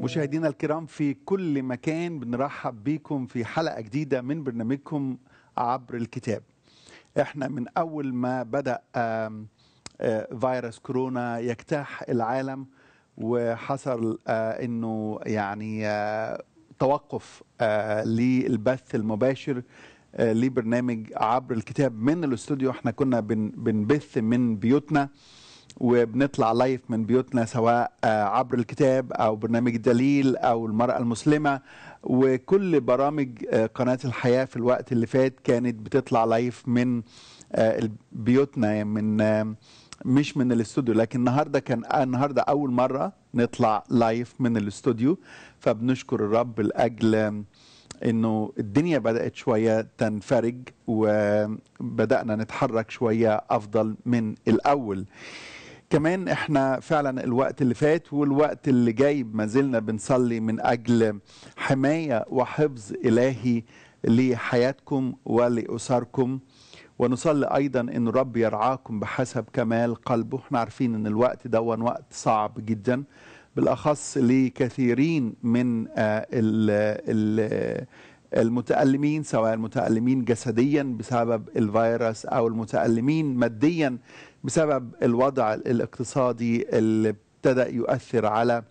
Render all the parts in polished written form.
مشاهدينا الكرام في كل مكان، بنرحب بيكم في حلقة جديدة من برنامجكم عبر الكتاب. احنا من اول ما بدأ فيروس كورونا يجتاح العالم وحصل انه يعني توقف للبث المباشر لبرنامج عبر الكتاب من الاستوديو. احنا كنا بنبث من بيوتنا وبنطلع لايف من بيوتنا، سواء عبر الكتاب أو برنامج دليل أو المرأة المسلمة، وكل برامج قناة الحياة في الوقت اللي فات كانت بتطلع لايف من بيوتنا، من مش من الاستوديو. لكن النهارده النهارده أول مرة نطلع لايف من الاستوديو، فبنشكر الرب لأجل إنه الدنيا بدأت شوية تنفرج وبدأنا نتحرك شوية أفضل من الأول. كمان احنا فعلا الوقت اللي فات والوقت اللي جاي ما زلنا بنصلي من أجل حماية وحفظ إلهي لحياتكم ولأسركم، ونصلي أيضا إن الرب يرعاكم بحسب كمال قلبه. احنا عارفين إن الوقت ده وقت صعب جدا، بالأخص لكثيرين من المتألمين، سواء المتألمين جسديا بسبب الفيروس أو المتألمين ماديا بسبب الوضع الاقتصادي اللي ابتدأ يؤثر على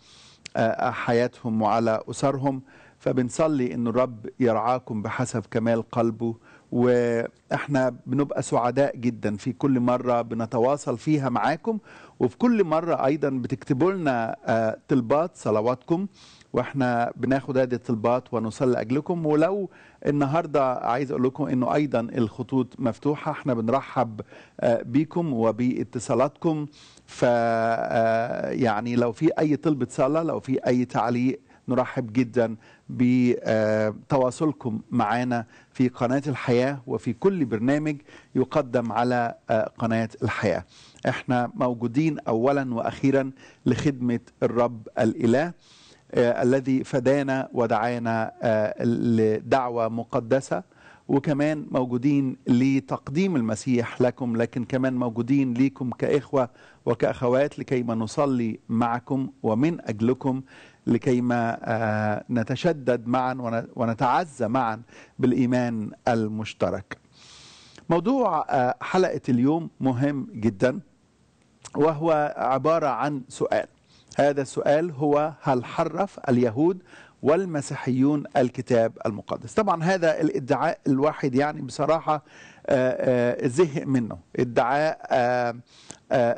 حياتهم وعلى أسرهم. فبنصلي إن الرب يرعاكم بحسب كمال قلبه، وإحنا بنبقى سعداء جدا في كل مرة بنتواصل فيها معاكم، وفي كل مرة أيضا بتكتبوا لنا طلبات صلواتكم وإحنا بناخد هذه الطلبات ونصلي أجلكم. ولو النهاردة عايز أقول لكم إنه أيضا الخطوط مفتوحة، إحنا بنرحب بيكم وباتصالاتكم. فيعني لو في أي طلبة صلاة، لو في أي تعليق، نرحب جدا بتواصلكم معنا في قناة الحياة وفي كل برنامج يقدم على قناة الحياة. احنا موجودين أولا وأخيرا لخدمة الرب الإله الذي فدانا ودعانا لدعوة مقدسة، وكمان موجودين لتقديم المسيح لكم، لكن كمان موجودين ليكم كإخوة وكأخوات لكيما نصلي معكم ومن أجلكم، لكيما نتشدد معا ونتعزى معا بالإيمان المشترك. موضوع حلقة اليوم مهم جدا، وهو عبارة عن سؤال. هذا السؤال هو: هل حرف اليهود والمسيحيون الكتاب المقدس؟ طبعا هذا الادعاء الواحد يعني بصراحة زهق منه، ادعاء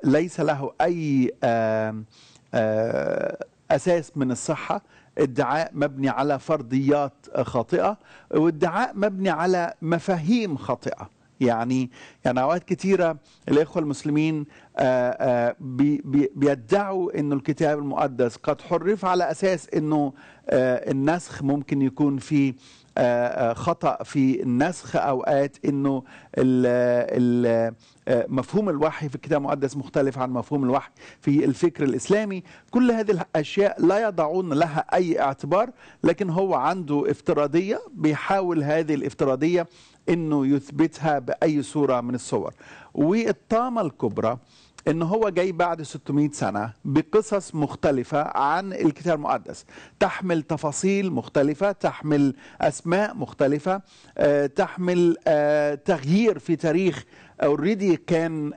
ليس له أي أساس من الصحة، ادعاء مبني على فرضيات خاطئة، وادعاء مبني على مفاهيم خاطئة. يعني أوقات كتيرة الإخوة المسلمين بيدعوا إنه الكتاب المقدس قد حرف على أساس إنه النسخ ممكن يكون فيه خطأ في النسخ، أوقات إنه مفهوم الوحي في الكتاب المقدس مختلف عن مفهوم الوحي في الفكر الإسلامي. كل هذه الأشياء لا يضعون لها أي اعتبار، لكن هو عنده افتراضية بيحاول هذه الافتراضية إنه يثبتها بأي صورة من الصور. والطامة الكبرى إن هو جاي بعد 600 سنة بقصص مختلفة عن الكتاب المقدس، تحمل تفاصيل مختلفة، تحمل أسماء مختلفة، تحمل تغيير في تاريخ أوريدي كان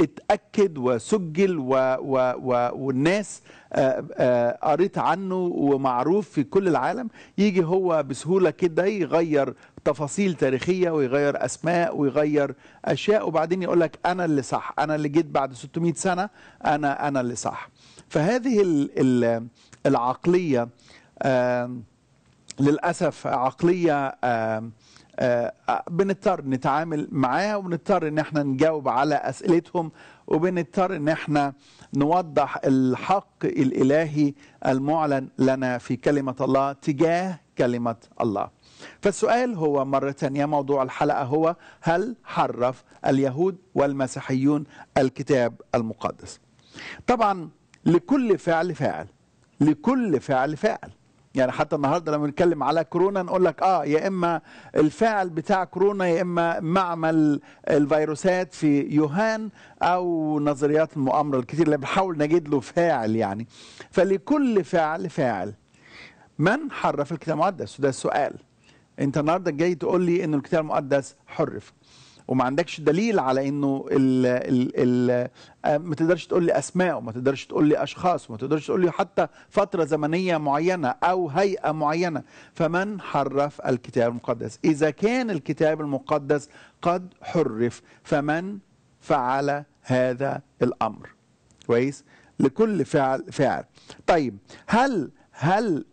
اتأكد وسجل والناس قريت عنه ومعروف في كل العالم. يجي هو بسهولة كده يغير تفاصيل تاريخية ويغير أسماء ويغير أشياء، وبعدين يقول لك أنا اللي صح، أنا اللي جيت بعد 600 سنة، أنا اللي صح. فهذه العقلية للأسف عقلية بنضطر نتعامل معاها، وبنضطر ان احنا نجاوب على اسئلتهم، وبنضطر ان احنا نوضح الحق الالهي المعلن لنا في كلمة الله تجاه كلمة الله. فالسؤال هو مرة تانية، موضوع الحلقة هو: هل حرف اليهود والمسيحيون الكتاب المقدس؟ طبعا لكل فعل فاعل، لكل فعل فاعل. يعني حتى النهارده لما نتكلم على كورونا نقول لك يا اما الفاعل بتاع كورونا يا اما معمل الفيروسات في يوهان او نظريات المؤامره الكتير اللي بنحاول نجد له فاعل. يعني فلكل فاعل فاعل. من حرف الكتاب المقدس؟ ده السؤال. انت النهارده جاي تقول لي انه الكتاب المقدس حرف وما عندكش دليل على انه ما تقدرش تقول لي اسماء وما تقدرش تقول لي اشخاص وما تقدرش تقول لي حتى فتره زمنيه معينه او هيئه معينه. فمن حرف الكتاب المقدس؟ اذا كان الكتاب المقدس قد حرف فمن فعل هذا الامر؟ كويس؟ لكل فعل فعل. طيب هل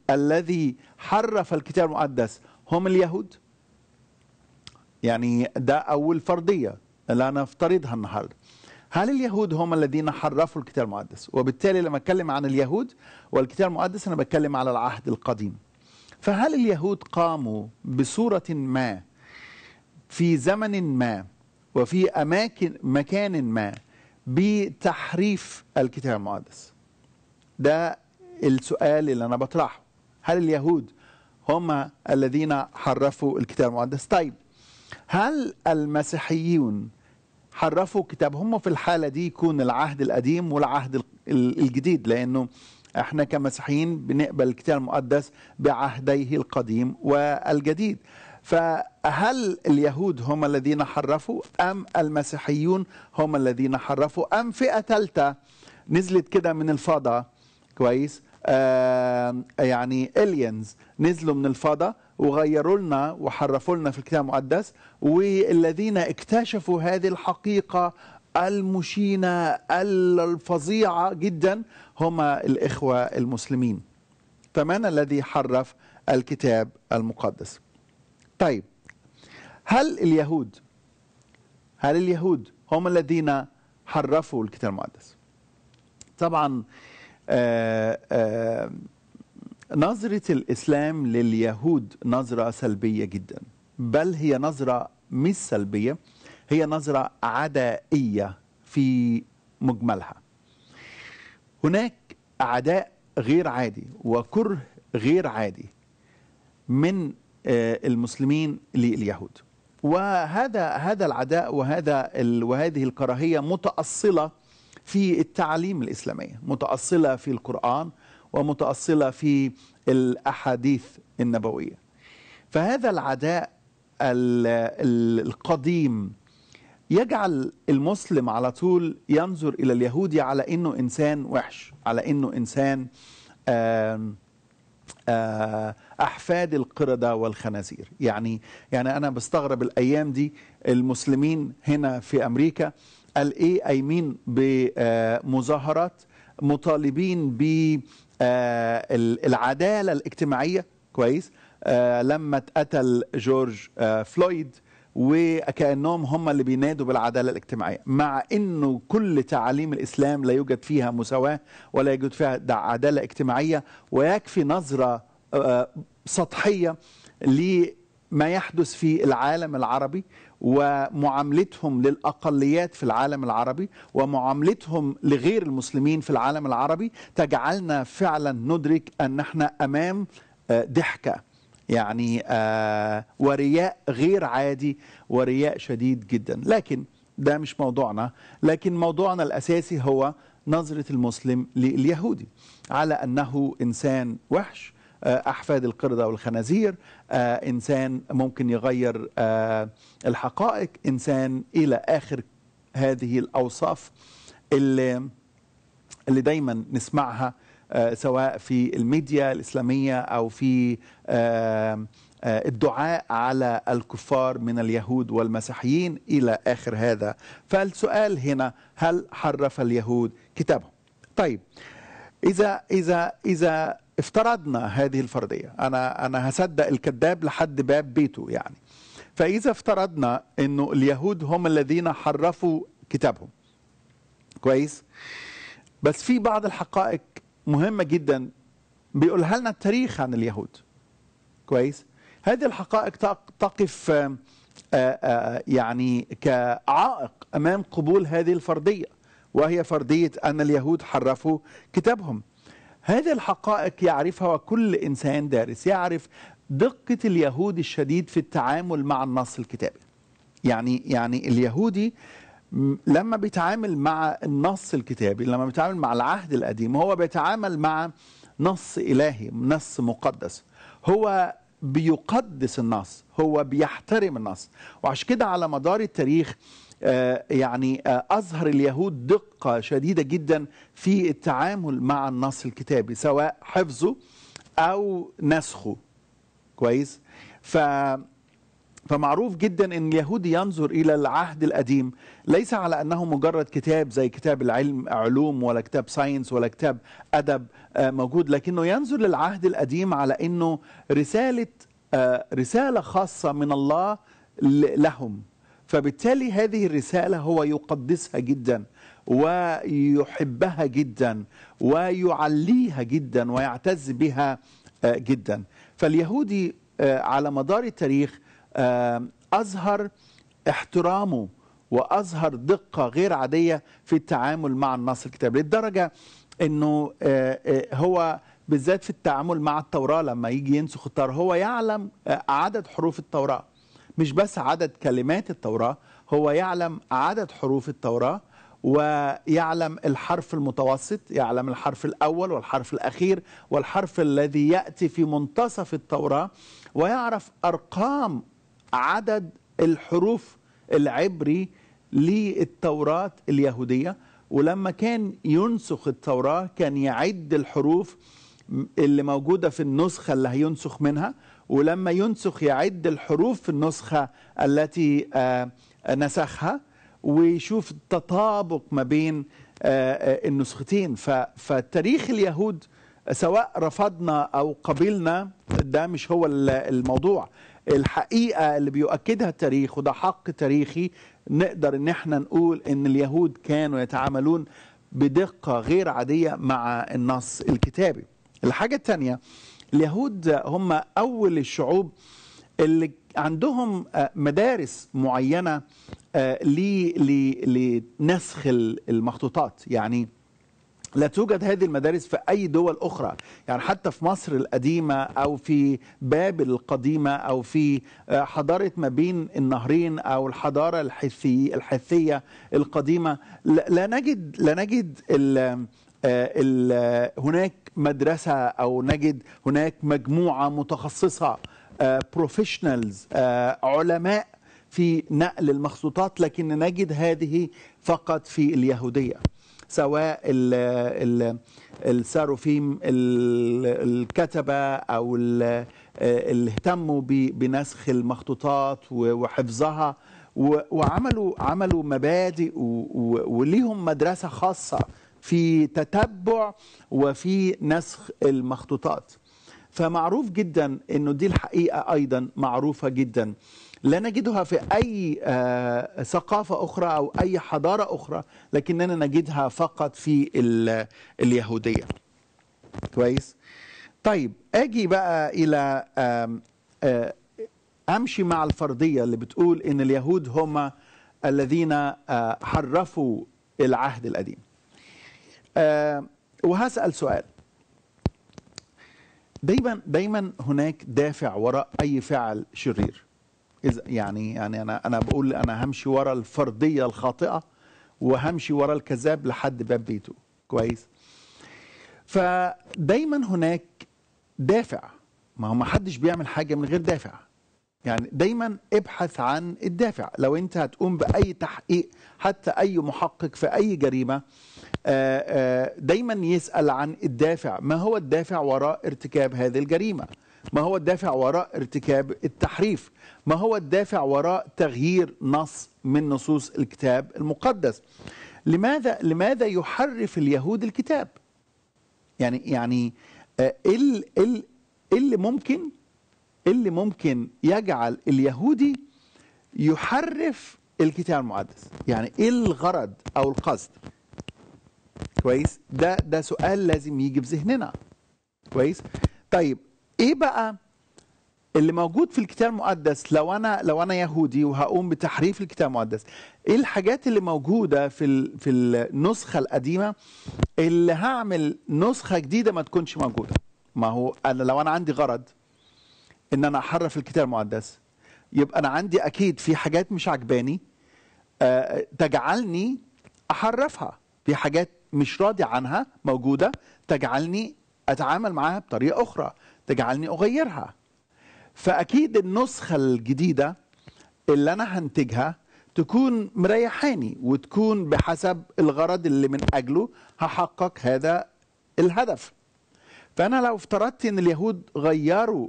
الذي حرف الكتاب المقدس هم اليهود؟ يعني ده أول فرضية اللي أنا أفترضها النهاردة. هل اليهود هم الذين حرفوا الكتاب المقدس؟ وبالتالي لما أتكلم عن اليهود والكتاب المقدس أنا بتكلم على العهد القديم. فهل اليهود قاموا بصورة ما في زمن ما وفي مكان ما بتحريف الكتاب المقدس؟ ده السؤال اللي أنا بطرحه. هل اليهود هم الذين حرفوا الكتاب المقدس؟ طيب هل المسيحيون حرفوا كتابهم؟ في الحالة دي يكون العهد القديم والعهد الجديد، لأنه احنا كمسيحيين بنقبل الكتاب المقدس بعهديه القديم والجديد. فهل اليهود هم الذين حرفوا أم المسيحيون هم الذين حرفوا أم فئة ثالثة نزلت كده من الفضاء؟ كويس؟ يعني إليانز نزلوا من الفضاء وغيروا لنا وحرفوا لنا في الكتاب المقدس، والذين اكتشفوا هذه الحقيقة المشينة الفظيعة جدا هم الإخوة المسلمين. فمن الذي حرف الكتاب المقدس؟ طيب هل اليهود هم الذين حرفوا الكتاب المقدس؟ طبعا نظرة الإسلام لليهود نظرة سلبية جدا، بل هي نظرة مش سلبية، هي نظرة عدائية في مجملها. هناك عداء غير عادي وكره غير عادي من المسلمين لليهود، وهذا العداء وهذه الكراهية متأصلة في التعاليم الإسلامية، متأصلة في القرآن ومتأصلة في الأحاديث النبوية. فهذا العداء القديم يجعل المسلم على طول ينظر إلى اليهودي على أنه إنسان وحش، على أنه إنسان أحفاد القردة والخنازير. يعني أنا بستغرب الأيام دي المسلمين هنا في أمريكا قايمين بمظاهرات مطالبين بالعدالة الاجتماعية. كويس؟ لما اتقتل جورج فلويد وكأنهم هم اللي بينادوا بالعدالة الاجتماعية، مع انه كل تعاليم الاسلام لا يوجد فيها مساواة ولا يوجد فيها عدالة اجتماعية، ويكفي نظرة سطحية لما يحدث في العالم العربي ومعاملتهم للأقليات في العالم العربي ومعاملتهم لغير المسلمين في العالم العربي، تجعلنا فعلا ندرك أن احنا أمام ضحكة، يعني ورياء غير عادي ورياء شديد جدا. لكن ده مش موضوعنا، لكن موضوعنا الأساسي هو نظرة المسلم لليهودي على أنه إنسان وحش، أحفاد القردة والخنازير، إنسان ممكن يغير الحقائق، إنسان إلى آخر هذه الأوصاف اللي دايما نسمعها سواء في الميديا الإسلامية أو في الدعاء على الكفار من اليهود والمسيحيين إلى آخر هذا. فالسؤال هنا هل حرف اليهود كتابهم؟ طيب إذا افترضنا هذه الفرضية، أنا هصدق الكذاب لحد باب بيته يعني. فإذا افترضنا أنه اليهود هم الذين حرفوا كتابهم، كويس؟ بس في بعض الحقائق مهمة جدا بيقولها لنا التاريخ عن اليهود، كويس؟ هذه الحقائق تقف يعني كعائق أمام قبول هذه الفرضية، وهي فرضية أن اليهود حرفوا كتابهم. هذه الحقائق يعرفها كل إنسان دارس، يعرف دقة اليهود الشديد في التعامل مع النص الكتابي. يعني اليهودي لما بيتعامل مع النص الكتابي، لما بيتعامل مع العهد القديم، هو بيتعامل مع نص إلهي، نص مقدس، هو بيقدس النص، هو بيحترم النص. وعشان كده على مدار التاريخ أظهر اليهود دقة شديدة جدا في التعامل مع النص الكتابي، سواء حفظه أو نسخه. كويس؟ فمعروف جدا أن اليهود ينظر إلى العهد القديم ليس على أنه مجرد كتاب زي كتاب العلم علوم، ولا كتاب ساينس، ولا كتاب أدب موجود، لكنه ينظر للعهد القديم على أنه رسالة خاصة من الله لهم. فبالتالي هذه الرسالة هو يقدسها جدا ويحبها جدا ويعليها جدا ويعتز بها جدا. فاليهودي على مدار التاريخ أظهر احترامه وأظهر دقة غير عادية في التعامل مع النص الكتابي، للدرجة أنه هو بالذات في التعامل مع التوراة لما يجي ينسخ التوراة هو يعلم عدد حروف التوراة، مش بس عدد كلمات التوراة، هو يعلم عدد حروف التوراة، ويعلم الحرف المتوسط، يعلم الحرف الأول والحرف الأخير والحرف الذي يأتي في منتصف التوراة، ويعرف أرقام عدد الحروف العبري للتوراة اليهودية. ولما كان ينسخ التوراة كان يعد الحروف اللي موجودة في النسخة اللي هينسخ منها، ولما ينسخ يعد الحروف في النسخة التي نسخها، ويشوف التطابق ما بين النسختين. فتاريخ اليهود سواء رفضنا أو قبلنا ده مش هو الموضوع، الحقيقة اللي بيؤكدها التاريخ، وده حق تاريخي نقدر ان احنا نقول ان اليهود كانوا يتعاملون بدقة غير عادية مع النص الكتابي. الحاجة الثانية، اليهود هم أول الشعوب اللي عندهم مدارس معينة لنسخ المخطوطات. يعني لا توجد هذه المدارس في أي دول أخرى، يعني حتى في مصر القديمة أو في بابل القديمة أو في حضارة ما بين النهرين أو الحضارة الحثية القديمة لا نجد هناك مدرسة أو نجد هناك مجموعة متخصصة بروفيشنالز علماء في نقل المخطوطات، لكن نجد هذه فقط في اليهودية، سواء الساروفيم الكتبة أو اللي اهتموا بنسخ المخطوطات وحفظها وعملوا مبادئ وليهم مدرسة خاصة في تتبع وفي نسخ المخطوطات. فمعروف جدا أنه دي الحقيقة أيضا معروفة جدا، لا نجدها في أي ثقافة أخرى أو أي حضارة أخرى، لكننا نجدها فقط في اليهودية. كويس؟ طيب أجي بقى إلى أمشي مع الفرضية اللي بتقول أن اليهود هم الذين حرفوا العهد القديم. وهسأل سؤال، دايما هناك دافع وراء أي فعل شرير. يعني أنا بقول أنا همشي وراء الفردية الخاطئة وهمشي وراء الكذاب لحد باب بيته. كويس؟ فدايما هناك دافع، ما هو ما حدش بيعمل حاجة من غير دافع. يعني دايما ابحث عن الدافع. لو أنت هتقوم بأي تحقيق، حتى أي محقق في أي جريمة دايما يسأل عن الدافع، ما هو الدافع وراء ارتكاب هذه الجريمة؟ ما هو الدافع وراء ارتكاب التحريف؟ ما هو الدافع وراء تغيير نص من نصوص الكتاب المقدس؟ لماذا يحرف اليهود الكتاب؟ يعني اللي ممكن يجعل اليهودي يحرف الكتاب المقدس؟ يعني ايه الغرض او القصد؟ كويس؟ ده سؤال لازم يجي في ذهننا. كويس؟ طيب ايه بقى اللي موجود في الكتاب المقدس؟ لو انا يهودي وهقوم بتحريف الكتاب المقدس، ايه الحاجات اللي موجوده في النسخه القديمه اللي هعمل نسخه جديده ما تكونش موجوده. ما هو انا لو انا عندي غرض ان انا احرف الكتاب المقدس، يبقى انا عندي اكيد في حاجات مش عجباني تجعلني احرفها، في حاجات مش راضي عنها موجوده تجعلني اتعامل معاها بطريقه اخرى، تجعلني اغيرها. فاكيد النسخه الجديده اللي انا هنتجها تكون مريحاني وتكون بحسب الغرض اللي من اجله هحقق هذا الهدف. فانا لو افترضت ان اليهود غيروا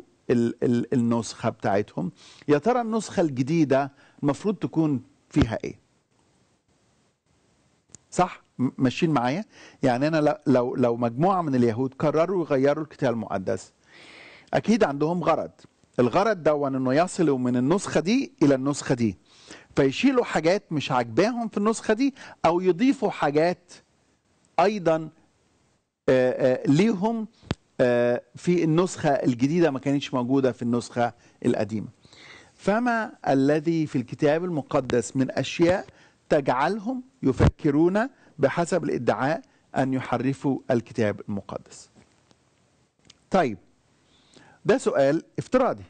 النسخه بتاعتهم، يا ترى النسخه الجديده المفروض تكون فيها ايه؟ صح؟ ماشيين معايا؟ يعني انا لو مجموعه من اليهود قرروا يغيروا الكتاب المقدس، اكيد عندهم غرض، الغرض ده انه يصلوا من النسخه دي الى النسخه دي، فيشيلوا حاجات مش عاجباهم في النسخه دي او يضيفوا حاجات ايضا ليهم في النسخه الجديده ما كانتش موجوده في النسخه القديمه. فما الذي في الكتاب المقدس من اشياء تجعلهم يفكرون بحسب الادعاء ان يحرفوا الكتاب المقدس؟ طيب، ده سؤال افتراضي،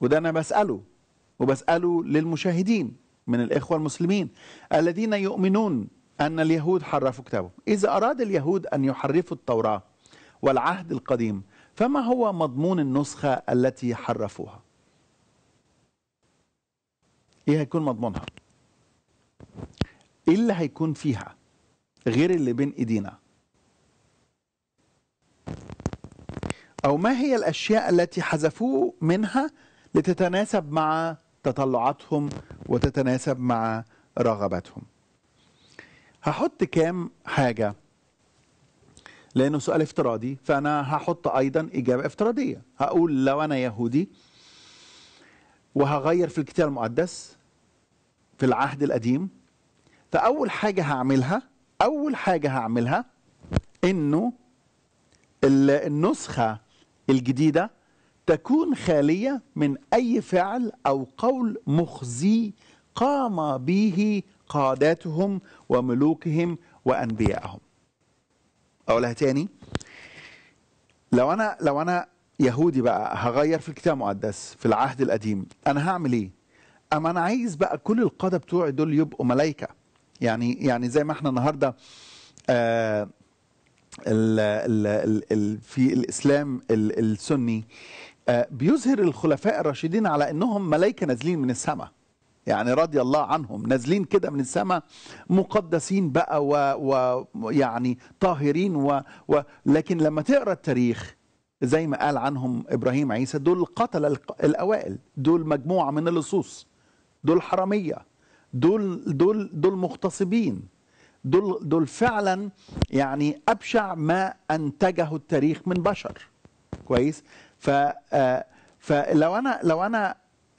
وده انا بساله للمشاهدين من الاخوه المسلمين الذين يؤمنون ان اليهود حرفوا كتابهم. اذا اراد اليهود ان يحرفوا التوراه والعهد القديم، فما هو مضمون النسخه التي حرفوها؟ ايه هيكون مضمونها؟ ايه اللي هيكون فيها غير اللي بين ايدينا؟ او ما هي الاشياء التي حذفوه منها لتتناسب مع تطلعاتهم وتتناسب مع رغباتهم؟ هحط كام حاجة لأنه سؤال افتراضي، فأنا هحط أيضا إجابة افتراضية. هقول لو أنا يهودي وهغير في الكتاب المقدس في العهد القديم، فأول حاجة هعملها إنه النسخة الجديدة تكون خالية من أي فعل أو قول مخزي قام به قاداتهم وملوكهم وأنبيائهم. أقولها تاني، لو أنا يهودي بقى هغير في الكتاب المقدس في العهد القديم، أنا هعمل إيه؟ أما أنا عايز بقى كل القادة بتوعي دول يبقوا ملايكة، يعني زي ما إحنا النهاردة في الإسلام السني بيظهر الخلفاء الراشدين على أنهم ملائكة نازلين من السماء، يعني رضي الله عنهم، نازلين كده من السماء مقدسين بقى ويعني طاهرين لكن لما تقرأ التاريخ زي ما قال عنهم إبراهيم عيسى، دول القتلة الأوائل، دول مجموعة من اللصوص، دول حرامية، دول مغتصبين، دول فعلا يعني أبشع ما أنتجه التاريخ من بشر. كويس؟ فلو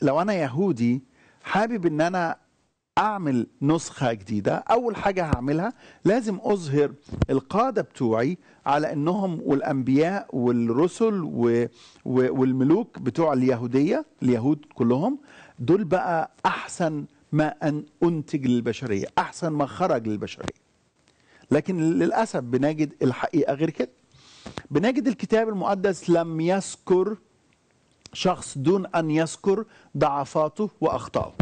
أنا يهودي حابب إن أنا أعمل نسخة جديدة، أول حاجة هعملها لازم أظهر القادة بتوعي على إنهم والأنبياء والرسل والملوك بتوع اليهود كلهم، دول بقى أحسن ما أن أنتج للبشرية، أحسن ما خرج للبشرية. لكن للأسف بنجد الحقيقة غير كده، بنجد الكتاب المقدس لم يذكر شخص دون أن يذكر ضعفاته وأخطائه،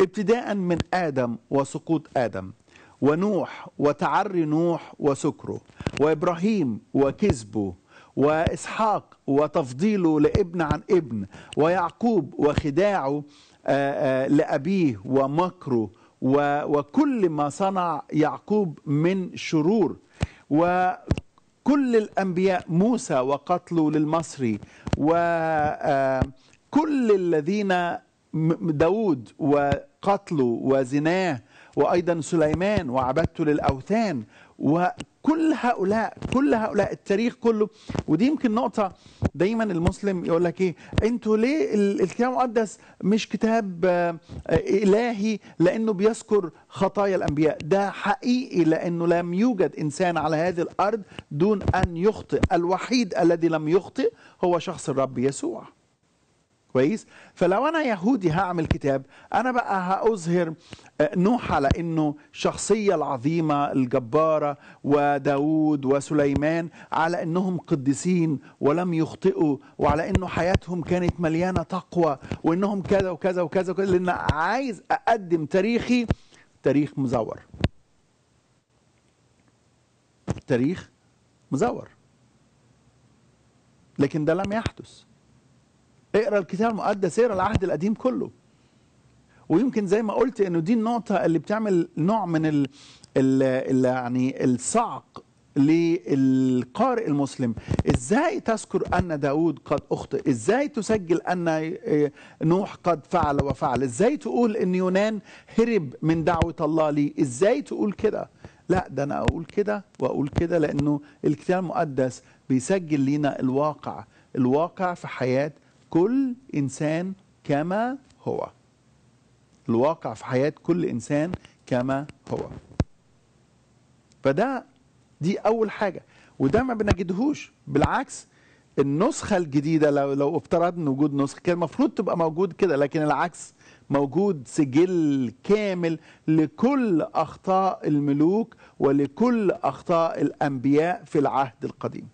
ابتداء من آدم وسقوط آدم، ونوح وتعري نوح وسكره، وإبراهيم وكذبه، وإسحاق وتفضيله لابن عن ابن، ويعقوب وخداعه لأبيه ومكره وكل ما صنع يعقوب من شرور، وكل الأنبياء، موسى وقتله للمصري، وكل الذين داود وقتله وزناه، وأيضا سليمان وعبادته للأوثان، وكل هؤلاء التاريخ كله. ودي يمكن نقطة دايما المسلم يقول لك ايه، انتوا ليه الكتاب المقدس مش كتاب إلهي لأنه بيذكر خطايا الأنبياء؟ ده حقيقي لأنه لم يوجد إنسان على هذه الأرض دون أن يخطئ، الوحيد الذي لم يخطئ هو شخص الرب يسوع. كويس؟ فلو انا يهودي هعمل كتاب، انا بقى هأظهر نوح على انه الشخصية العظيمة الجبارة، وداود وسليمان على انهم قديسين ولم يخطئوا، وعلى انه حياتهم كانت مليانة تقوى، وانهم كذا وكذا وكذا وكذا، لان عايز اقدم تاريخي تاريخ مزور. تاريخ مزور. لكن ده لم يحدث. اقرا الكتاب المقدس، اقرا العهد القديم كله. ويمكن زي ما قلت انه دي النقطه اللي بتعمل نوع من يعني الصعق للقارئ المسلم. ازاي تذكر ان داود قد اخطئ؟ ازاي تسجل ان نوح قد فعل وفعل؟ ازاي تقول ان يونان هرب من دعوه الله لي؟ ازاي تقول كده؟ لا، ده انا اقول كده واقول كده، لانه الكتاب المقدس بيسجل لينا الواقع، الواقع في حياه كل إنسان كما هو. الواقع في حياة كل إنسان كما هو. فده دي أول حاجة، وده ما بنجدهوش. بالعكس النسخة الجديدة، لو افترضنا وجود نسخة، كان المفروض تبقى موجود كده، لكن العكس موجود، سجل كامل لكل أخطاء الملوك ولكل أخطاء الأنبياء في العهد القديم.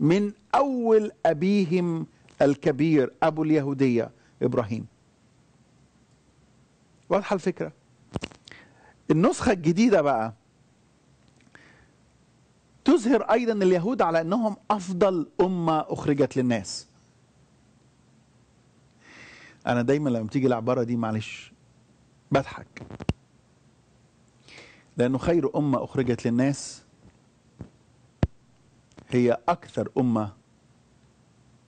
من أول أبيهم الكبير أبو اليهودية إبراهيم. واضحة الفكرة؟ النسخة الجديدة بقى تظهر أيضا اليهود على أنهم أفضل أمة أخرجت للناس. أنا دايما لما تيجي العبارة دي معلش بضحك، لأنه خير أمة أخرجت للناس هي أكثر أمة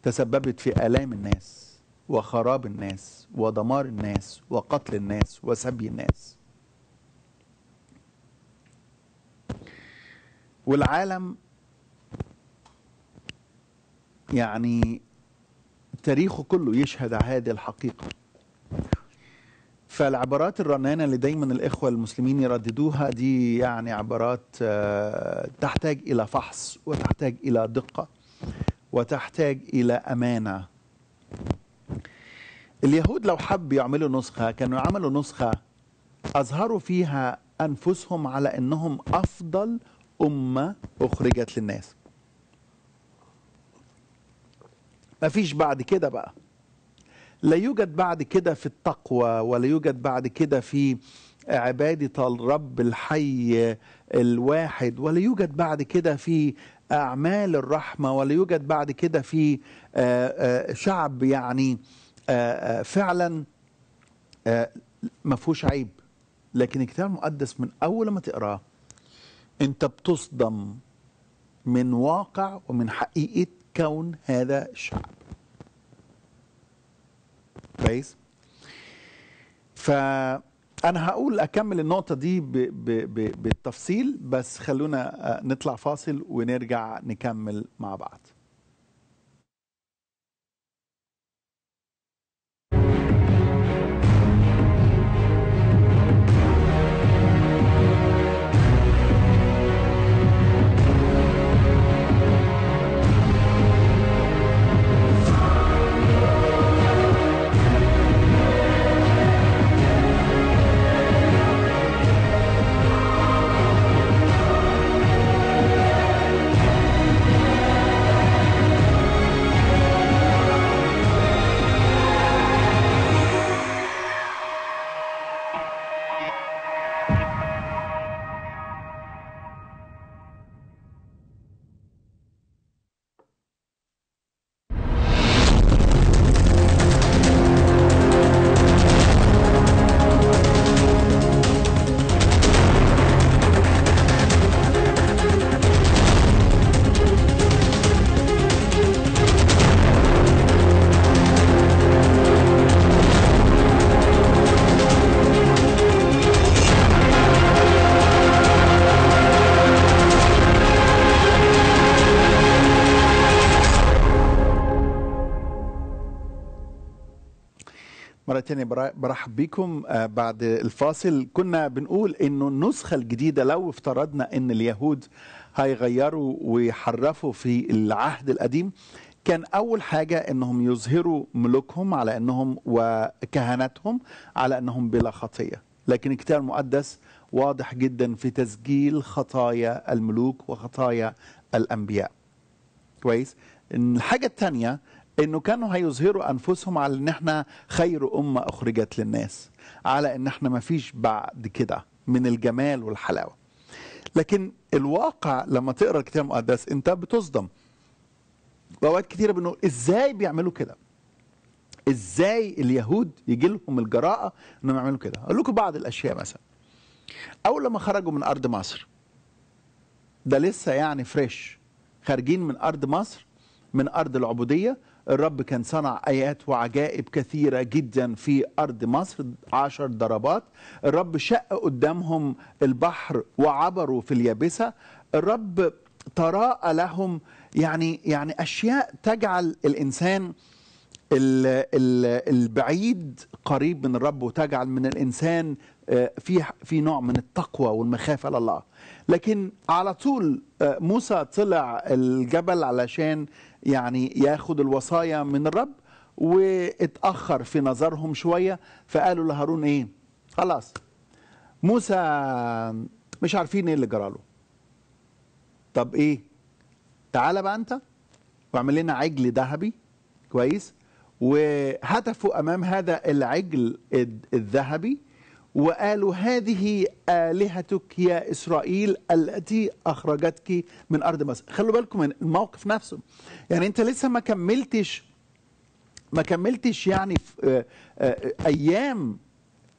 تسببت في آلام الناس وخراب الناس ودمار الناس وقتل الناس وسبي الناس. والعالم يعني تاريخه كله يشهد على هذه الحقيقة. فالعبارات الرنانة اللي دايما الإخوة المسلمين يرددوها دي يعني عبارات تحتاج إلى فحص، وتحتاج إلى دقة، وتحتاج إلى أمانة. اليهود لو حب يعملوا نسخة كانوا يعملوا نسخة أظهروا فيها أنفسهم على أنهم أفضل أمة أخرجت للناس. مفيش بعد كده بقى، لا يوجد بعد كده في التقوى، ولا يوجد بعد كده في عبادة الرب الحي الواحد، ولا يوجد بعد كده في أعمال الرحمة، ولا يوجد بعد كده في شعب يعني فعلا ما فيهوش عيب. لكن الكتاب المقدس من أول ما تقراه أنت بتصدم من واقع ومن حقيقة كون هذا الشعب. كويس؟ فأنا هقول أكمل النقطة دي بالتفصيل، بس خلونا نطلع فاصل ونرجع نكمل مع بعض. تاني برحب بيكم بعد الفاصل. كنا بنقول انه النسخة الجديدة لو افترضنا ان اليهود هيغيروا ويحرفوا في العهد القديم كان أول حاجة أنهم يظهروا ملوكهم على أنهم وكهنتهم على أنهم بلا خطية، لكن الكتاب المقدس واضح جدا في تسجيل خطايا الملوك وخطايا الأنبياء. كويس؟ الحاجة الثانية أنه كانوا هيظهروا أنفسهم على أن احنا خير أمة أخرجت للناس، على أن احنا مفيش بعد كده من الجمال والحلاوة. لكن الواقع لما تقرأ الكتاب المقدس انت بتصدم، وأوقات كتيرة بنقول إزاي بيعملوا كده؟ إزاي اليهود يجي لهم الجراءة أنهم يعملوا كده؟ أقول لكم بعض الأشياء. مثلا أول لما خرجوا من أرض مصر، ده لسه يعني فريش، خارجين من أرض مصر، من أرض العبودية، الرب كان صنع آيات وعجائب كثيرة جدا في أرض مصر، 10 ضربات، الرب شق قدامهم البحر وعبروا في اليابسة، الرب تراءى لهم يعني أشياء تجعل الإنسان البعيد قريب من الرب، وتجعل من الإنسان في نوع من التقوى والمخافة لله. لكن على طول موسى طلع الجبل علشان يعني ياخد الوصايا من الرب، واتأخر في نظرهم شوية، فقالوا لهارون ايه؟ خلاص موسى مش عارفين ايه اللي جراله، طب ايه؟ تعالى بقى انت واعمل لنا عجل ذهبي. كويس؟ وهتفوا امام هذا العجل الذهبي وقالوا هذه آلهتك يا إسرائيل التي أخرجتك من أرض مصر. خلوا بالكم من الموقف نفسه، يعني أنت لسه ما كملتش يعني أيام،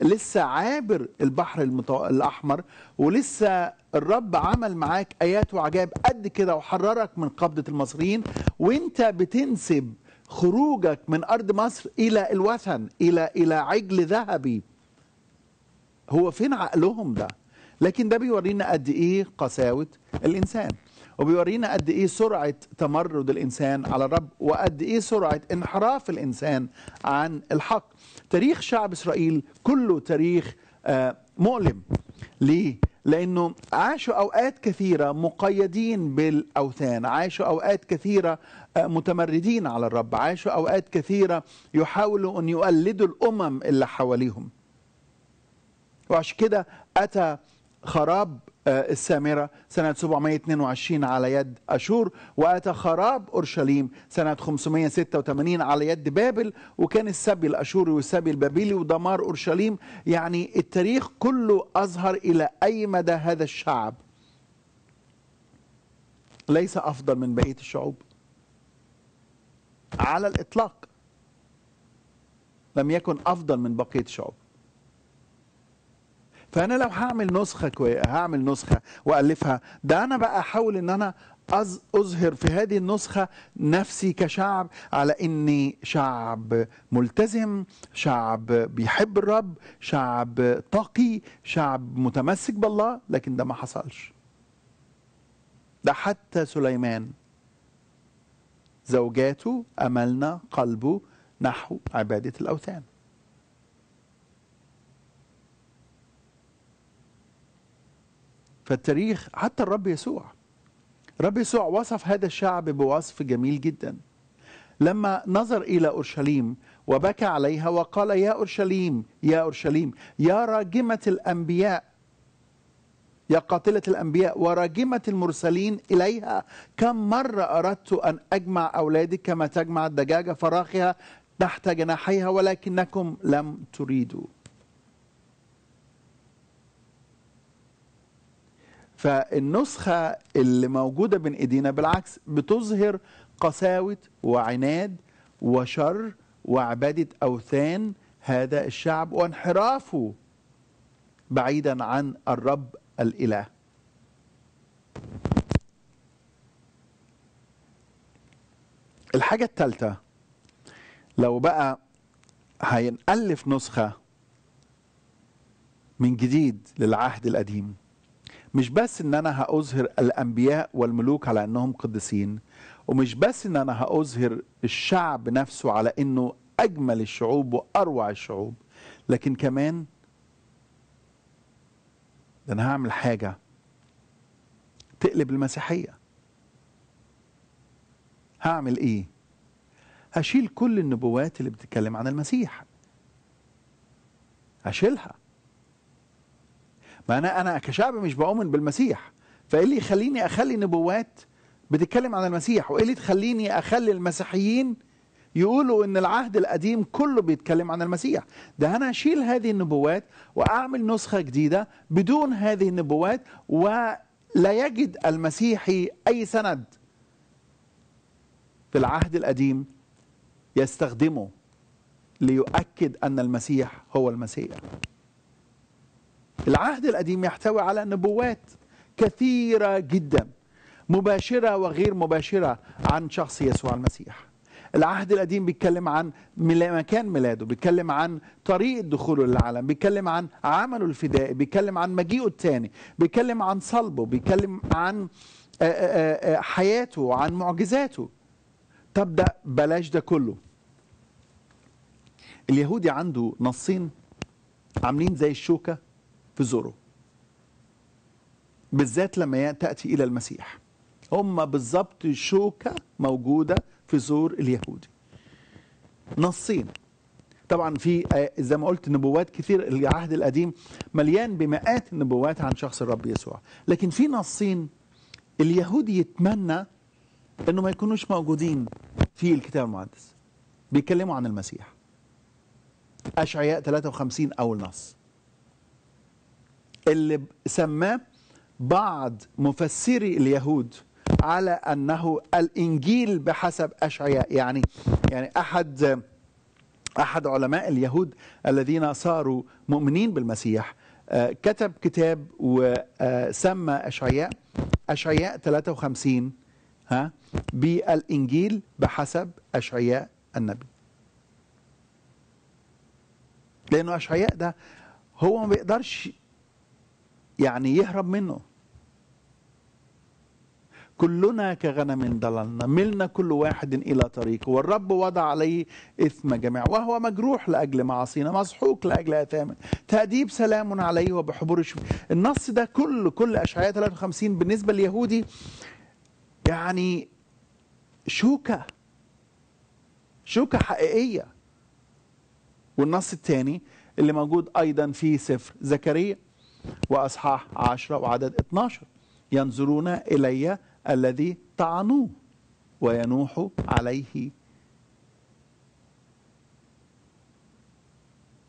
لسه عابر البحر الأحمر، ولسه الرب عمل معاك آيات وعجائب قد كده وحررك من قبضة المصريين، وأنت بتنسب خروجك من أرض مصر إلى الوثن، إلى عجل ذهبي. هو فين عقلهم ده؟ لكن ده بيورينا قد ايه قساوة الانسان، وبيورينا قد ايه سرعة تمرد الانسان على الرب، وقد ايه سرعة انحراف الانسان عن الحق. تاريخ شعب اسرائيل كله تاريخ مؤلم. ليه؟ لانه عاشوا اوقات كثيرة مقيدين بالاوثان، عاشوا اوقات كثيرة متمردين على الرب، عاشوا اوقات كثيرة يحاولوا ان يقلدوا الامم اللي حواليهم. وعشان كده أتى خراب السامرة سنة 722 على يد أشور، وأتى خراب أورشليم سنة 586 على يد بابل، وكان السبي الأشوري والسبي البابلي ودمار أورشليم. يعني التاريخ كله أظهر إلى أي مدى هذا الشعب ليس أفضل من بقية الشعوب على الإطلاق، لم يكن أفضل من بقية الشعوب. فأنا لو هعمل نسخة وألفها، ده أنا بقى أحاول إن أنا أظهر في هذه النسخة نفسي كشعب على إني شعب ملتزم، شعب بيحب الرب، شعب تقي، شعب متمسك بالله. لكن ده ما حصلش. ده حتى سليمان زوجاته أملنا قلبه نحو عبادة الأوثان. فالتاريخ حتى الرب يسوع وصف هذا الشعب بوصف جميل جدا، لما نظر إلى أورشليم وبكى عليها وقال يا أورشليم يا أورشليم يا راجمة الأنبياء، يا قاتلة الأنبياء وراجمة المرسلين إليها، كم مرة أردت أن أجمع أولادك كما تجمع الدجاجة فراخها تحت جناحيها ولكنكم لم تريدوا. فالنسخة اللي موجودة بين ايدينا بالعكس بتظهر قساوة وعناد وشر وعبادة أوثان هذا الشعب، وانحرافه بعيدا عن الرب الإله. الحاجة الثالثة، لو بقى هينألف نسخة من جديد للعهد القديم، مش بس ان انا هأظهر الانبياء والملوك على انهم قديسين، ومش بس ان انا هأظهر الشعب نفسه على انه اجمل الشعوب واروع الشعوب، لكن كمان ده انا هعمل حاجة تقلب المسيحية. هعمل ايه؟ أشيل كل النبوات اللي بتتكلم عن المسيح، أشيلها. ما أنا كشعب مش بؤمن بالمسيح، فإيه اللي يخليني أخلي نبوات بتتكلم عن المسيح؟ وإيه اللي تخليني أخلي المسيحيين يقولوا إن العهد القديم كله بيتكلم عن المسيح؟ ده أنا أشيل هذه النبوات وأعمل نسخة جديدة بدون هذه النبوات، ولا يجد المسيحي أي سند في العهد القديم يستخدمه ليؤكد أن المسيح هو المسيح. العهد القديم يحتوي على نبوات كثيرة جدا مباشرة وغير مباشرة عن شخص يسوع المسيح. العهد القديم بيتكلم عن مكان ميلاده، بيتكلم عن طريقة دخوله للعالم، بيتكلم عن عمله الفدائي، بيتكلم عن مجيئه الثاني، بيتكلم عن صلبه، بيتكلم عن حياته، عن معجزاته. طب ده بلاش ده كله. اليهودي عنده نصين عاملين زي الشوكة في زوره، بالذات لما تأتي إلى المسيح. هم بالظبط الشوكة موجودة في زور اليهودي، نصين. طبعا في زي ما قلت نبوات كثير، العهد القديم مليان بمئات النبوات عن شخص الرب يسوع، لكن في نصين اليهودي يتمنى انه ما يكونوش موجودين في الكتاب المقدس بيتكلموا عن المسيح. اشعياء 53 اول نص اللي سماه بعض مفسري اليهود على انه الانجيل بحسب اشعياء، يعني احد علماء اليهود الذين صاروا مؤمنين بالمسيح كتب كتاب وسمى اشعياء 53 بالانجيل بحسب اشعياء النبي، لانه اشعياء ده هو ما بيقدرش يهرب منه. كلنا كغنم ضللنا، ملنا كل واحد إلى طريقه، والرب وضع عليه إثم جميع، وهو مجروح لأجل معاصينا، مسحوق لأجل آثامنا، تأديب سلام عليه، وبحبوره شفينا. النص ده كل أشعياء 53 بالنسبة لليهودي شوكة حقيقية. والنص الثاني اللي موجود أيضا في سفر زكريا وأصحاح 10 وعدد 12، ينظرون إلي الذي طعنوه وينوح عليه.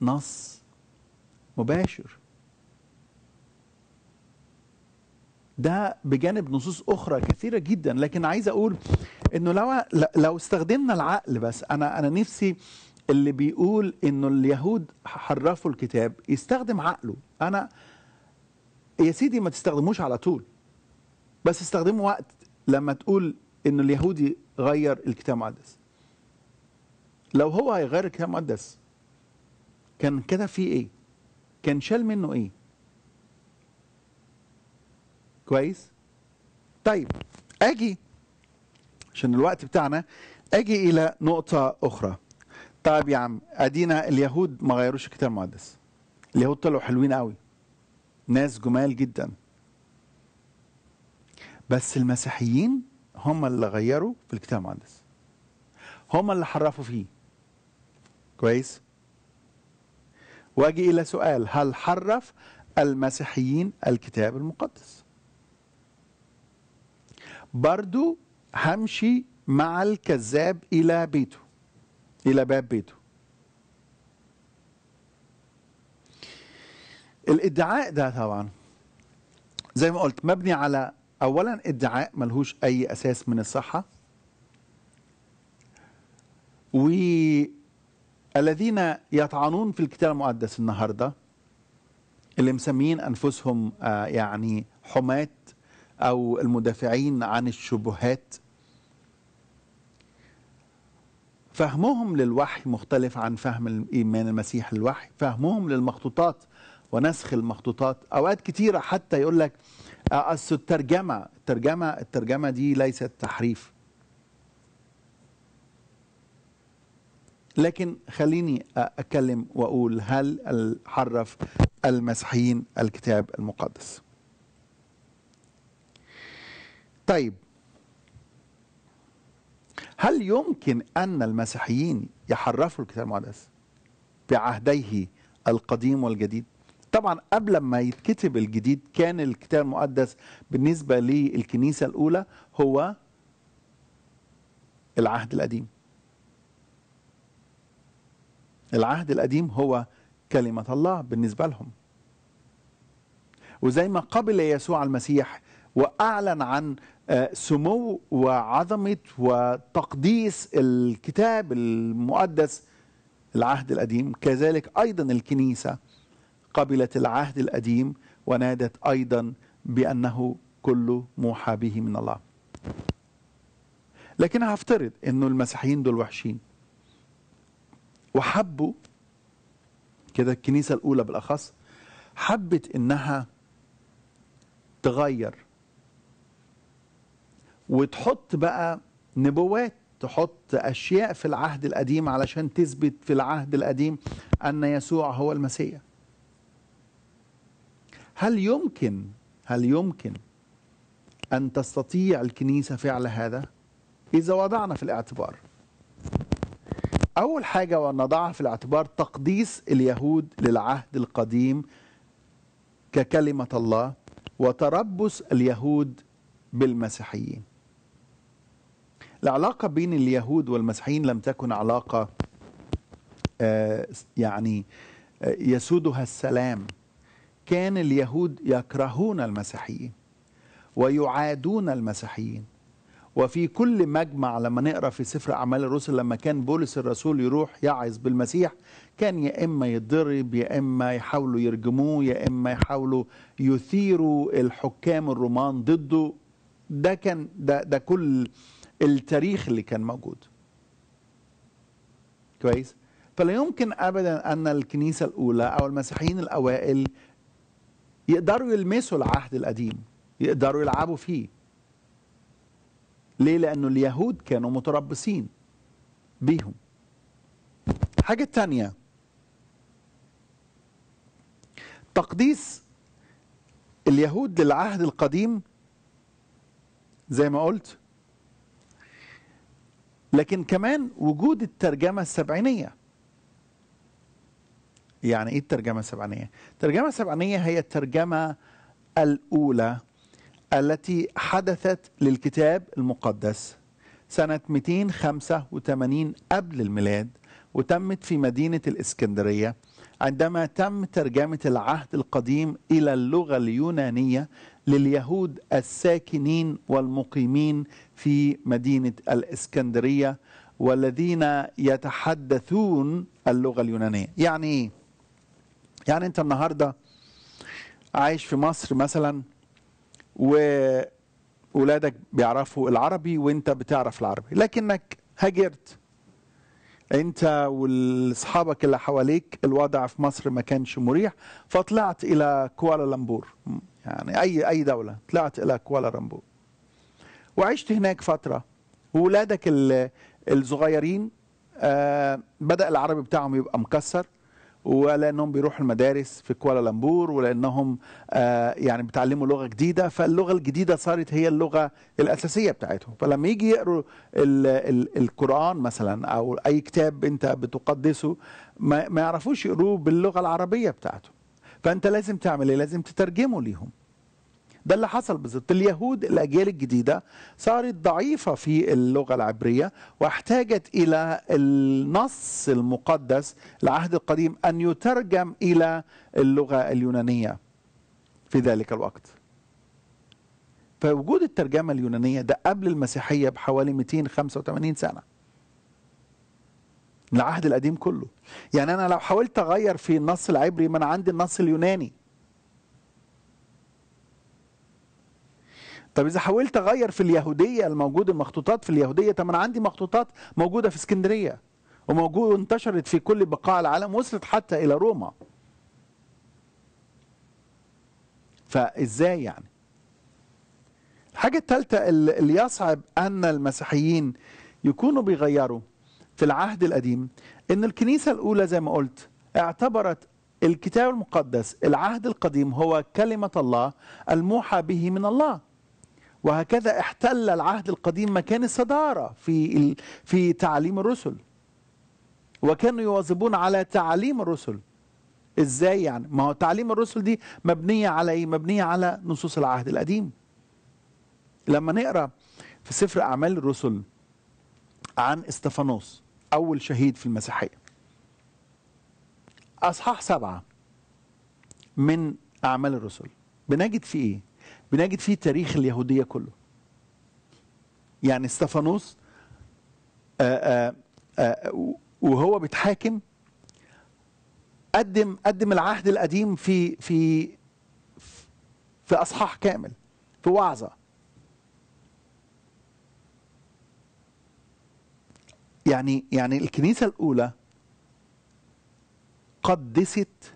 نص مباشر. ده بجانب نصوص أخرى كثيرة جدا، لكن عايز أقول إنه لو استخدمنا العقل بس، أنا نفسي اللي بيقول إنه اليهود حرفوا الكتاب يستخدم عقله. أنا يا سيدي ما تستخدموش على طول، بس استخدمه وقت لما تقول إنه اليهودي غير الكتاب المقدس. لو هو هيغير الكتاب المقدس كان كده فيه إيه؟ كان شال منه إيه؟ كويس؟ طيب أجي عشان الوقت بتاعنا، أجي إلى نقطة أخرى. طيب يا عم، أدينا اليهود ما غيروش الكتاب المقدس، اليهود طلعوا حلوين قوي، ناس جمال جدا، بس المسيحيين هم اللي غيروا في الكتاب المقدس، هم اللي حرفوا فيه. كويس؟ واجي إلى سؤال، هل حرف المسيحيين الكتاب المقدس؟ برضو همشي مع الكذاب إلى بيته، إلى باب بيته. الادعاء ده طبعا زي ما قلت مبني على اولا ادعاء ملهوش اي اساس من الصحه، والذين يطعنون في الكتاب المقدس النهارده اللي مسميين انفسهم حماة او المدافعين عن الشبهات، فهمهم للوحي مختلف عن فهم الايمان المسيح للوحي، فهمهم للمخطوطات ونسخ المخطوطات. اوقات كتيره حتى يقول لك اصل الترجمه دي ليست تحريف. لكن خليني اتكلم واقول، هل حرف المسيحيين الكتاب المقدس؟ طيب هل يمكن أن المسيحيين يحرفوا الكتاب المقدس بعهديه القديم والجديد؟ طبعا قبل ما يتكتب الجديد كان الكتاب المقدس بالنسبة للكنيسة الأولى هو العهد القديم. العهد القديم هو كلمة الله بالنسبة لهم. وزي ما قبل يسوع المسيح وأعلن عن سمو وعظمة وتقديس الكتاب المقدس العهد القديم، كذلك أيضا الكنيسة قبلت العهد القديم ونادت أيضا بأنه كله موحى به من الله. لكن هفترض أنه المسيحيين دول وحشين وحبوا كده، الكنيسة الأولى بالأخص حبت أنها تغير وتحط بقى نبوات، تحط أشياء في العهد القديم علشان تثبت في العهد القديم أن يسوع هو المسيح. هل يمكن أن تستطيع الكنيسة فعل هذا؟ إذا وضعنا في الاعتبار أول حاجة، ونضعها في الاعتبار تقديس اليهود للعهد القديم ككلمة الله وتربص اليهود بالمسيحيين. العلاقة بين اليهود والمسيحيين لم تكن علاقة يسودها السلام. كان اليهود يكرهون المسيحيين ويعادون المسيحيين، وفي كل مجمع لما نقرأ في سفر أعمال الرسل لما كان بولس الرسول يروح يعظ بالمسيح كان يا إما يتضرب يا إما يحاولوا يرجموه يا إما يحاولوا يثيروا الحكام الرومان ضده. ده كان ده كل التاريخ اللي كان موجود. كويس؟ فلا يمكن أبدا أن الكنيسة الأولى أو المسيحيين الأوائل يقدروا يلمسوا العهد القديم، يقدروا يلعبوا فيه. ليه؟ لأنه اليهود كانوا متربصين بيهم. حاجة تانية، تقديس اليهود للعهد القديم زي ما قلت، لكن كمان وجود الترجمة السبعينية. يعني إيه الترجمة السبعينية؟ الترجمة السبعينية هي الترجمة الأولى التي حدثت للكتاب المقدس سنة 285 قبل الميلاد، وتمت في مدينة الإسكندرية عندما تم ترجمة العهد القديم إلى اللغة اليونانية لليهود الساكنين والمقيمين في مدينة الإسكندرية والذين يتحدثون اللغة اليونانية. يعني إيه؟ يعني أنت النهاردة عايش في مصر مثلا وولادك بيعرفوا العربي وانت بتعرف العربي، لكنك هاجرت انت واصحابك اللي حواليك، الوضع في مصر ما كانش مريح، فطلعت الى كوالالمبور، يعني اي دوله، طلعت الى كوالالمبور وعشت هناك فتره، وولادك الصغيرين بدا العربي بتاعهم يبقى مكسر، ولأنهم بيروحوا المدارس في كوالالمبور، ولأنهم بيتعلموا لغة جديدة، فاللغة الجديدة صارت هي اللغة الأساسية بتاعتهم. فلما يجي يقروا القرآن مثلا أو أي كتاب أنت بتقدسه ما يعرفوش يقروه باللغة العربية بتاعته، فأنت لازم تعمل إيه؟ لازم تترجمه ليهم. ده اللي حصل بالظبط. اليهود الأجيال الجديدة صارت ضعيفة في اللغة العبرية واحتاجت إلى النص المقدس العهد القديم أن يترجم إلى اللغة اليونانية في ذلك الوقت. فوجود الترجمة اليونانية ده قبل المسيحية بحوالي 285 سنة، العهد القديم كله. يعني أنا لو حاولت أغير في النص العبري ما أنا عندي النص اليوناني. طب إذا حاولت أغير في اليهودية الموجودة، المخطوطات في اليهودية، طب أنا عندي مخطوطات موجودة في اسكندرية وموجودة وانتشرت في كل بقاع العالم، وصلت حتى إلى روما. فإزاي يعني؟ الحاجة الثالثة اللي يصعب أن المسيحيين يكونوا بيغيروا في العهد القديم، إن الكنيسة الأولى زي ما قلت اعتبرت الكتاب المقدس العهد القديم هو كلمة الله الموحى به من الله، وهكذا احتل العهد القديم مكان الصدارة في تعليم الرسل، وكانوا يواظبون على تعليم الرسل. ازاي يعني؟ ما هو تعليم الرسل دي مبنية على ايه؟ مبنية على نصوص العهد القديم. لما نقرأ في سفر أعمال الرسل عن استفانوس أول شهيد في المسيحية، أصحاح 7 من أعمال الرسل، بنجد فيه ايه؟ بنجد فيه تاريخ اليهودية كله. يعني استفانوس وهو بيتحاكم قدم العهد القديم في في في أصحاح كامل، في وعظة. يعني الكنيسة الأولى قدست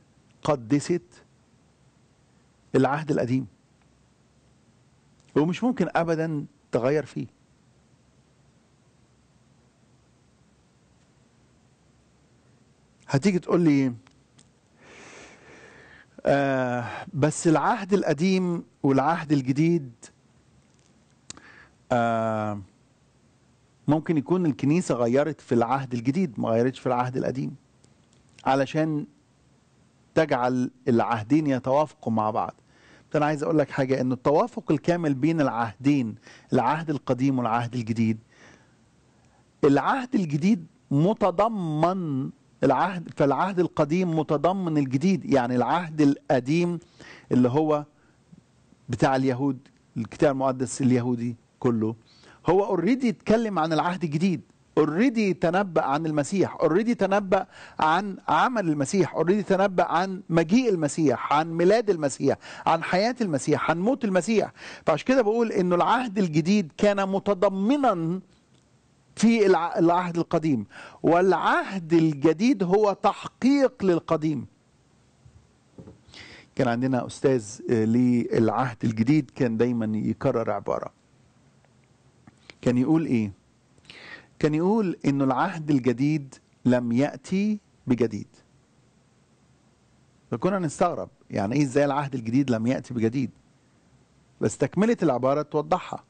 العهد القديم، ومش ممكن أبدا تغير فيه. هتيجي تقول لي بس العهد القديم والعهد الجديد ممكن يكون الكنيسة غيرت في العهد الجديد ما غيرتش في العهد القديم علشان تجعل العهدين يتوافقوا مع بعض. أنا عايز أقول لك حاجة، إن التوافق الكامل بين العهدين، العهد القديم والعهد الجديد، العهد الجديد متضمن العهد، فالعهد القديم متضمن الجديد. يعني العهد القديم اللي هو بتاع اليهود، الكتاب المقدس اليهودي كله، هو اوريدي اتكلم عن العهد الجديد، اوريدي تنبأ عن المسيح، اوريدي تنبأ عن عمل المسيح، اوريدي تنبأ عن مجيء المسيح، عن ميلاد المسيح، عن حياة المسيح، عن موت المسيح. فعشان كده بقول انه العهد الجديد كان متضمنا في العهد القديم، والعهد الجديد هو تحقيق للقديم. كان عندنا أستاذ للعهد الجديد كان دايما يكرر عبارة، كان يقول إيه؟ كان يقول إنه العهد الجديد لم يأتي بجديد. فكنا نستغرب، يعني إيه إزاي العهد الجديد لم يأتي بجديد؟ بس تكملة العبارة توضحها.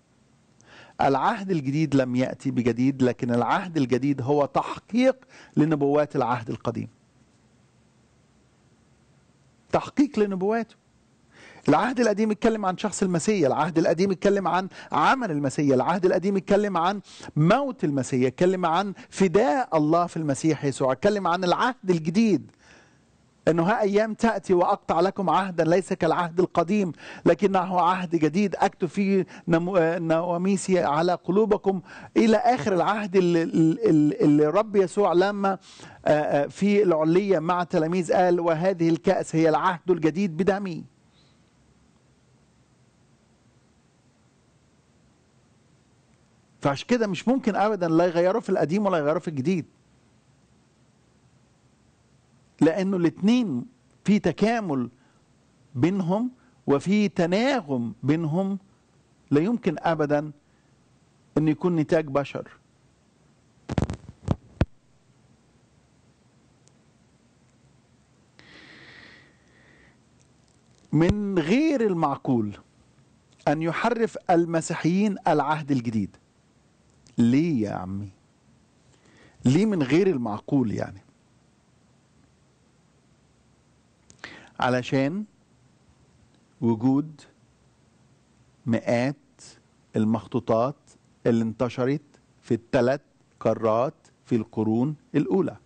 العهد الجديد لم يأتي بجديد، لكن العهد الجديد هو تحقيق لنبوات العهد القديم، تحقيق لنبواته. العهد القديم اتكلم عن شخص المسيح، العهد القديم اتكلم عن عمل المسيح، العهد القديم اتكلم عن موت المسيح، اتكلم عن فداء الله في المسيح يسوع. اتكلم عن العهد الجديد انه ها ايام تاتي واقطع لكم عهدا ليس كالعهد القديم لكنه عهد جديد اكتب فيه نواميسي على قلوبكم، الى اخر العهد اللي الرب يسوع لما في العليه مع التلاميذ قال وهذه الكأس هي العهد الجديد بدمي. فعشان كده مش ممكن ابدا لا يغيروا في القديم ولا يغيروا في الجديد، لأنه الاثنين في تكامل بينهم وفي تناغم بينهم. لا يمكن أبدا أن يكون نتاج بشر. من غير المعقول أن يحرف المسيحيين العهد الجديد. ليه يا عمي؟ ليه من غير المعقول؟ يعني علشان وجود مئات المخطوطات اللي انتشرت في الثلاث قارات في القرون الأولى،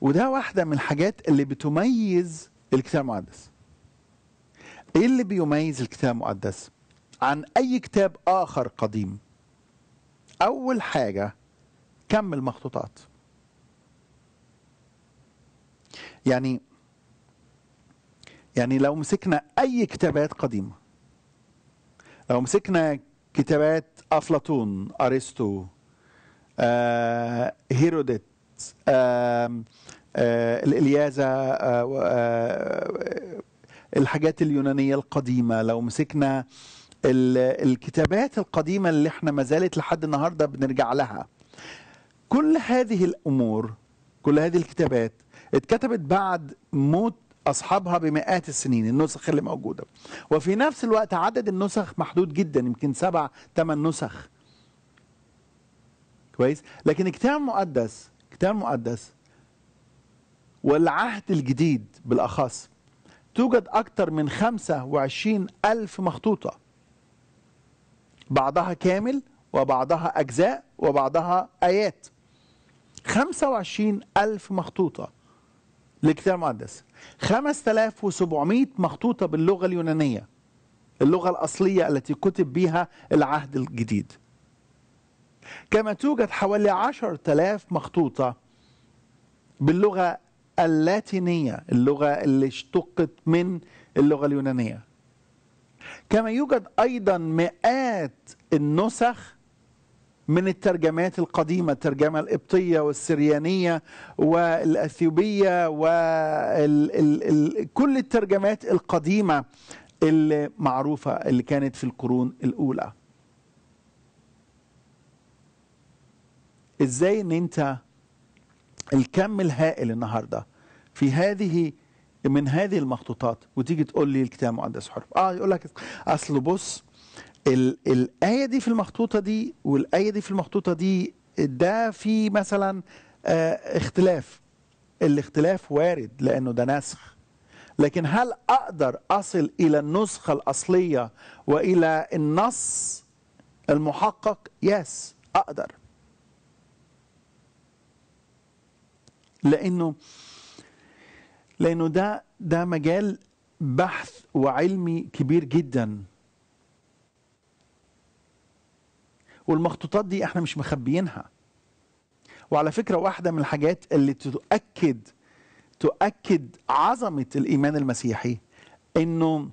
وده واحدة من الحاجات اللي بتميز الكتاب المقدس. ايه اللي بيميز الكتاب المقدس عن أي كتاب آخر قديم؟ أول حاجة كم المخطوطات. يعني لو مسكنا أي كتابات قديمة، لو مسكنا كتابات أفلاطون، أرسطو، هيرودوت، الإلياذة، الحاجات اليونانية القديمة، لو مسكنا الكتابات القديمة اللي احنا ما زالت لحد النهاردة بنرجع لها، كل هذه الأمور، كل هذه الكتابات اتكتبت بعد موت أصحابها بمئات السنين النسخ اللي موجودة، وفي نفس الوقت عدد النسخ محدود جدا، يمكن 7-8 نسخ. كويس؟ لكن الكتاب المقدس، الكتاب المقدس والعهد الجديد بالأخص توجد أكثر من 25,000 مخطوطة، بعضها كامل وبعضها أجزاء وبعضها آيات. 25,000 مخطوطة للكتاب المقدس، 5,700 مخطوطة باللغة اليونانية، اللغة الأصلية التي كتب بها العهد الجديد. كما توجد حوالي 10,000 مخطوطة باللغة اللاتينية، اللغة اللي اشتقت من اللغة اليونانية. كما يوجد أيضا مئات النسخ من الترجمات القديمة، الترجمة القبطية والسريانية والأثيوبية وكل الترجمات القديمة المعروفة اللي كانت في القرون الأولى. إزاي إن أنت الكم الهائل النهاردة في هذه من هذه المخطوطات وتيجي تقول لي الكتاب المقدس حرف؟ يقول لك أصل بص الآية دي في المخطوطة دي والآية دي في المخطوطة دي، ده في مثلا اختلاف، الاختلاف وارد لأنه ده نسخ، لكن هل أقدر أصل إلى النسخة الأصلية وإلى النص المحقق؟ يس أقدر، لأنه ده مجال بحث وعلمي كبير جدا. والمخطوطات دي احنا مش مخبيينها. وعلى فكرة واحدة من الحاجات اللي تؤكد عظمة الإيمان المسيحي انه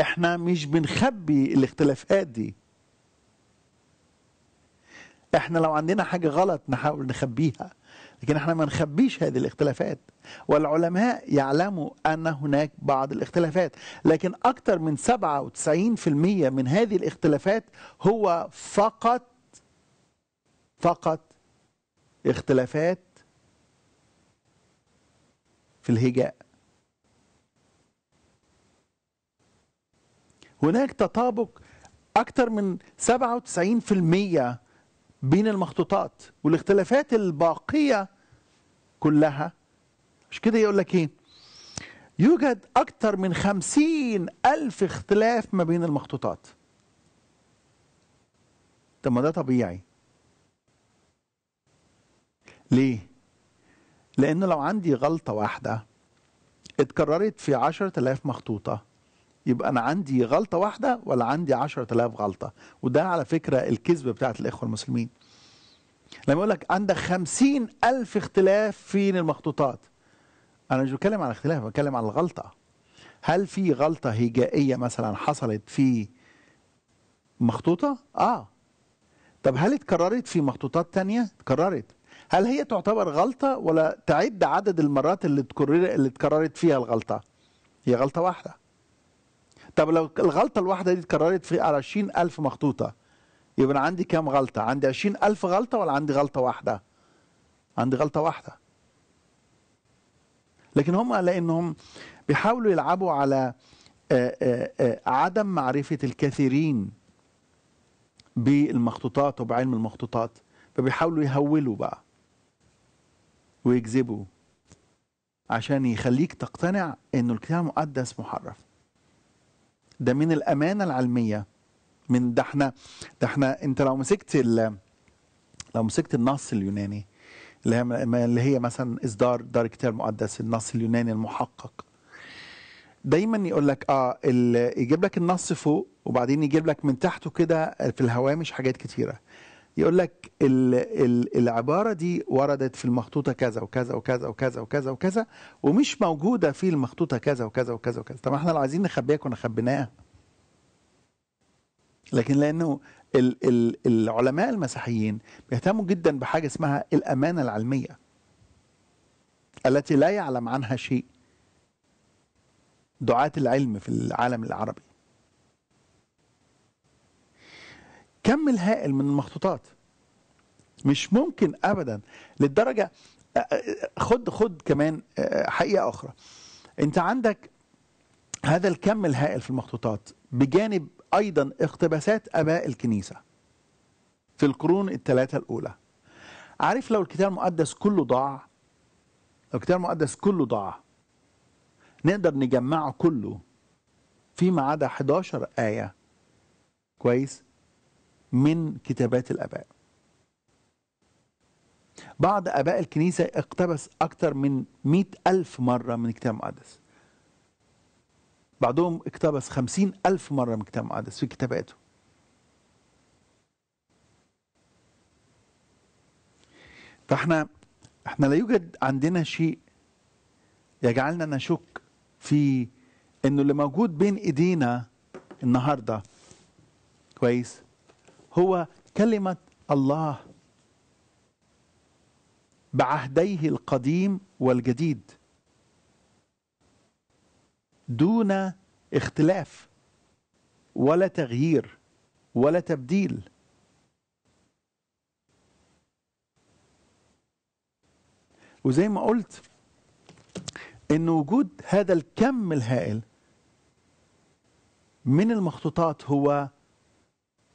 احنا مش بنخبي الاختلافات دي. احنا لو عندنا حاجة غلط نحاول نخبيها، لكن احنا ما نخبيش هذه الاختلافات. والعلماء يعلموا ان هناك بعض الاختلافات، لكن اكثر من 97% من هذه الاختلافات هو فقط اختلافات في الهجاء. هناك تطابق اكثر من 97% بين المخطوطات، والاختلافات الباقية كلها مش كده. يقول لك ايه، يوجد أكثر من 50,000 اختلاف ما بين المخطوطات. طب ما ده طبيعي. ليه؟ لأنه لو عندي غلطة واحدة اتكررت في 10,000 مخطوطة، يبقى أنا عندي غلطة واحدة ولا عندي 10,000 غلطة؟ وده على فكرة الكذبة بتاعت الإخوة المسلمين. لما يقول لك عندك 50,000 اختلاف في المخطوطات، أنا مش بتكلم عن اختلاف، بتكلم عن الغلطة. هل في غلطة هجائية مثلا حصلت في مخطوطة؟ طب هل اتكررت في مخطوطات تانية؟ اتكررت. هل هي تعتبر غلطة ولا تعد عدد المرات اللي اتكررت فيها الغلطة؟ هي غلطة واحدة. طب لو الغلطة الواحدة دي اتكررت في 20,000 مخطوطة، يبقى أنا عندي كام غلطة؟ عندي 20,000 غلطة ولا عندي غلطة واحدة؟ عندي غلطة واحدة. لكن هم لأنهم بيحاولوا يلعبوا على عدم معرفة الكثيرين بالمخطوطات وبعلم المخطوطات، فبيحاولوا يهولوا بقى ويكذبوا عشان يخليك تقتنع إنه الكتاب المقدس محرف. ده من الامانه العلميه، من ده احنا انت لو مسكت النص اليوناني اللي هي مثلا اصدار دار الكتاب المقدس، النص اليوناني المحقق، دايما يقول لك يجيب لك النص فوق وبعدين يجيب لك من تحته كده في الهوامش حاجات كتيره. يقول لك العباره دي وردت في المخطوطه كذا وكذا وكذا وكذا وكذا وكذا، ومش موجوده في المخطوطه كذا وكذا وكذا وكذا. طب احنا لو عايزين نخبيها كنا خبيناها، لكن لانه العلماء المسيحيين بيهتموا جدا بحاجه اسمها الامانه العلميه التي لا يعلم عنها شيء. دعاة العلم في العالم العربي كم الهائل من المخطوطات مش ممكن ابدا. للدرجه خد كمان حقيقه اخرى، انت عندك هذا الكم الهائل في المخطوطات، بجانب ايضا اقتباسات اباء الكنيسه في القرون الثلاثه الاولى. عارف لو الكتاب المقدس كله ضاع، لو الكتاب المقدس كله ضاع نقدر نجمعه كله فيما عدا 11 آية كويس من كتابات الآباء. بعض آباء الكنيسة اقتبس أكثر من 100,000 مرة من الكتاب المقدس، بعضهم اقتبس 50,000 مرة من الكتاب المقدس في كتاباته. فاحنا لا يوجد عندنا شيء يجعلنا نشك في انه اللي موجود بين ايدينا النهارده كويس هو كلمة الله بعهديه القديم والجديد دون اختلاف ولا تغيير ولا تبديل. وزي ما قلت إن وجود هذا الكم الهائل من المخطوطات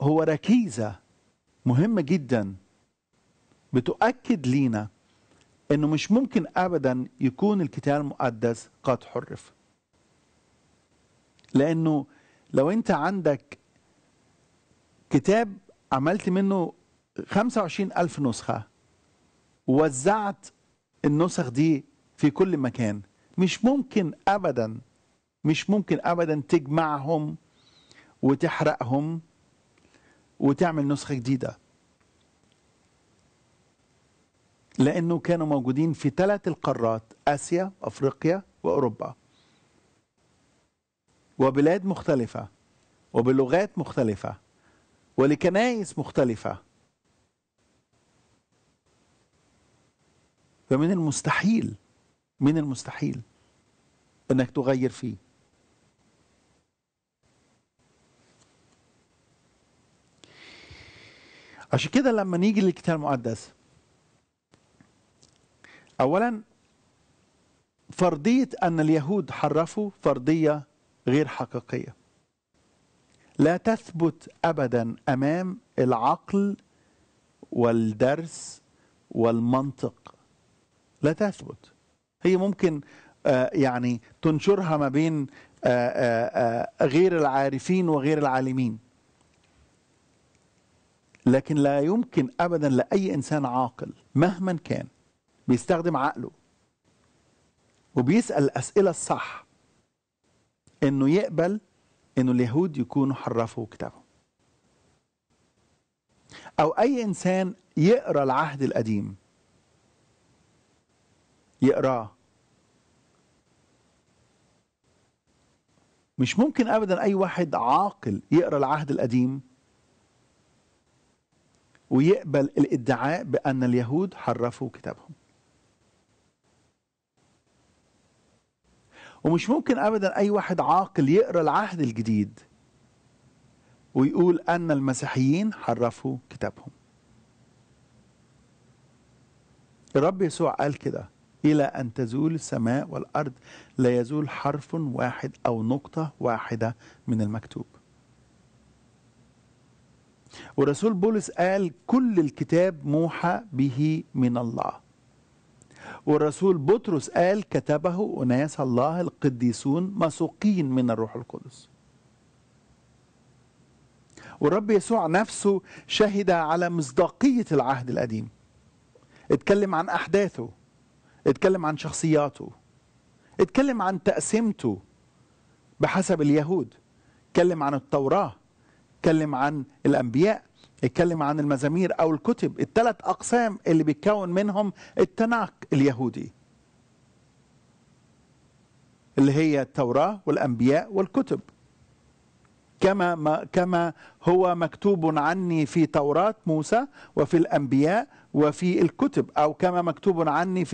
هو ركيزة مهمة جدا بتؤكد لينا إنه مش ممكن أبدا يكون الكتاب المقدس قد حرف، لأنه لو أنت عندك كتاب عملت منه 25,000 نسخة ووزعت النسخ دي في كل مكان، مش ممكن أبدا تجمعهم وتحرقهم وتعمل نسخة جديدة، لأنه كانوا موجودين في 3 القارات: آسيا، أفريقيا، وأوروبا، وبلاد مختلفة، وبلغات مختلفة، ولكنائس مختلفة. فمن المستحيل انك تغير فيه. عشان كده لما نيجي للكتاب المقدس، اولا فرضية ان اليهود حرفوا فرضية غير حقيقية لا تثبت ابدا امام العقل والدرس والمنطق، لا تثبت. هي ممكن يعني تنشرها ما بين غير العارفين وغير العالمين، لكن لا يمكن أبدا لأي إنسان عاقل مهما كان بيستخدم عقله وبيسأل الأسئلة الصح إنه يقبل إنه اليهود يكونوا حرفوا كتابهم، أو أي إنسان يقرأ العهد القديم يقراه. مش ممكن ابدا اي واحد عاقل يقرا العهد القديم ويقبل الادعاء بان اليهود حرفوا كتابهم، ومش ممكن ابدا اي واحد عاقل يقرا العهد الجديد ويقول ان المسيحيين حرفوا كتابهم. الرب يسوع قال كده: إلى أن تزول السماء والأرض لا يزول حرف واحد أو نقطة واحدة من المكتوب. ورسول بولس قال: كل الكتاب موحى به من الله. والرسول بطرس قال: كتبه أناس الله القديسون مسوقين من الروح القدس. والرب يسوع نفسه شهد على مصداقية العهد القديم، اتكلم عن أحداثه، اتكلم عن شخصياته، اتكلم عن تقسيمته بحسب اليهود، اتكلم عن التوراة، اتكلم عن الأنبياء، اتكلم عن المزامير أو الكتب، الثلاث أقسام اللي بيتكون منهم التناق اليهودي اللي هي التوراة والأنبياء والكتب. كما هو مكتوب عني في توراة موسى وفي الأنبياء وفي الكتب، أو كما مكتوب عني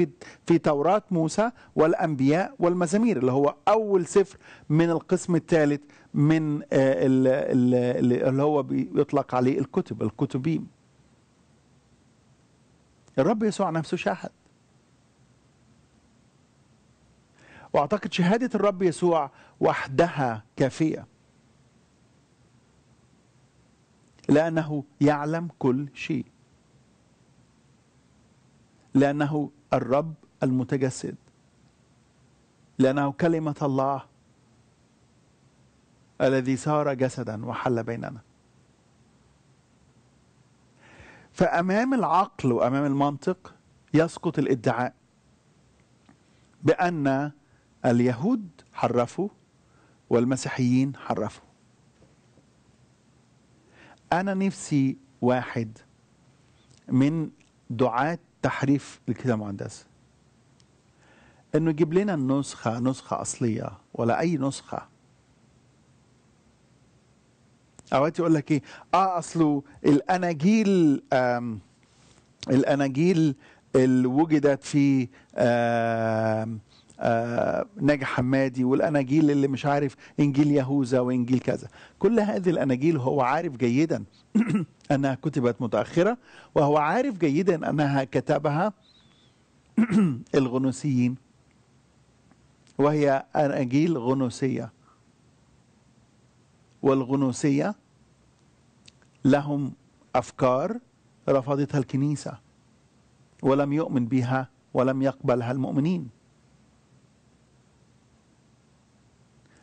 في توراة موسى والأنبياء والمزامير، اللي هو أول سفر من القسم الثالث من اللي هو بيطلق عليه الكتب، الكتبين. الرب يسوع نفسه شاهد. وأعتقد شهادة الرب يسوع وحدها كافية، لأنه يعلم كل شيء، لأنه الرب المتجسد، لأنه كلمة الله الذي صار جسدا وحل بيننا. فأمام العقل وأمام المنطق يسقط الادعاء بأن اليهود حرفوا والمسيحيين حرفوا. أنا نفسي واحد من دعاة تحريف الكتاب المقدس إنه يجيب لنا النسخة، نسخة أصلية ولا أي نسخة. أوقات يقول لك إيه؟ أصله الأناجيل، الأناجيل اللي وجدت في ناجح حمادي، والأناجيل اللي مش عارف إنجيل يهوذا وإنجيل كذا، كل هذه الأناجيل هو عارف جيدا أنها كتبت متأخرة، وهو عارف جيدا أنها كتبها الغنوسيين، وهي أناجيل غنوسية، والغنوسية لهم أفكار رفضتها الكنيسة ولم يؤمن بها ولم يقبلها المؤمنين.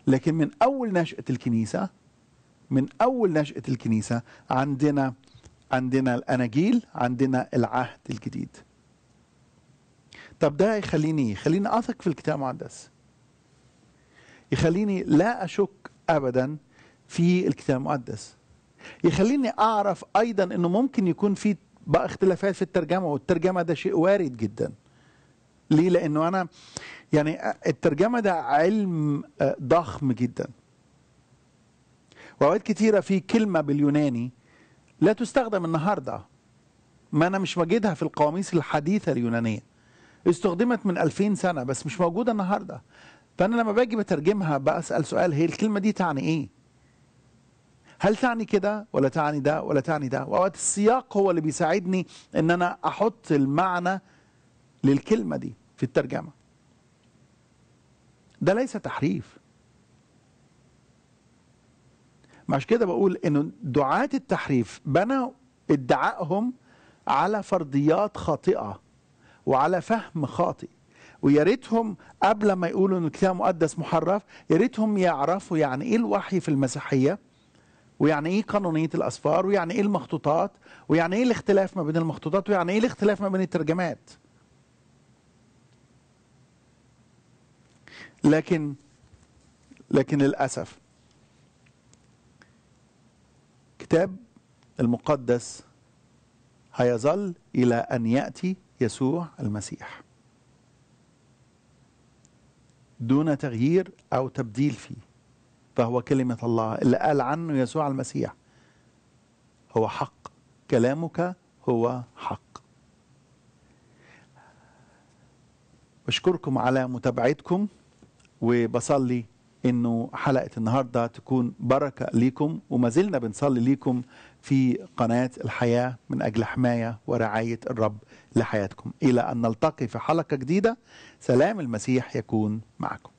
لكن من أول نشأة الكنيسة، من أول نشأة الكنيسة عندنا الأناجيل، عندنا العهد الجديد. طب ده يخليني أثق في الكتاب المقدس، يخليني لا أشك أبدا في الكتاب المقدس، يخليني أعرف أيضا أنه ممكن يكون في بقى اختلافات في الترجمة، والترجمة ده شيء وارد جدا. ليه؟ لأنه أنا يعني الترجمة ده علم ضخم جدا، وأوقات كتيرة في كلمة باليوناني لا تستخدم النهاردة، ما أنا مش مجدها في القواميس الحديثة اليونانية، استخدمت من 2000 سنة بس مش موجودة النهاردة. فأنا لما باجي بترجمها بسأل سؤال، هي الكلمة دي تعني إيه؟ هل تعني كده ولا تعني ده ولا تعني ده؟ وأوقات السياق هو اللي بيساعدني إن أنا أحط المعنى للكلمة دي في الترجمة. ده ليس تحريف. مش كده بقول إنه دعاة التحريف بنوا ادعائهم على فرضيات خاطئة وعلى فهم خاطئ، ويا ريتهم قبل ما يقولوا إن الكتاب المقدس محرف يا ريتهم يعرفوا يعني إيه الوحي في المسيحية، ويعني ايه قانونية الأسفار، ويعني ايه المخطوطات، ويعني ايه الاختلاف ما بين المخطوطات، ويعني ايه الاختلاف ما بين الترجمات. لكن للأسف الكتاب المقدس هيظل إلى أن يأتي يسوع المسيح دون تغيير أو تبديل فيه، فهو كلمة الله. اللي قال عنه يسوع المسيح هو حق، كلامك هو حق. بشكركم على متابعتكم، وبصلي انه حلقة النهاردة تكون بركة ليكم، وما زلنا بنصلي ليكم في قناة الحياة من اجل حماية ورعاية الرب لحياتكم. الى ان نلتقي في حلقة جديدة، سلام المسيح يكون معكم.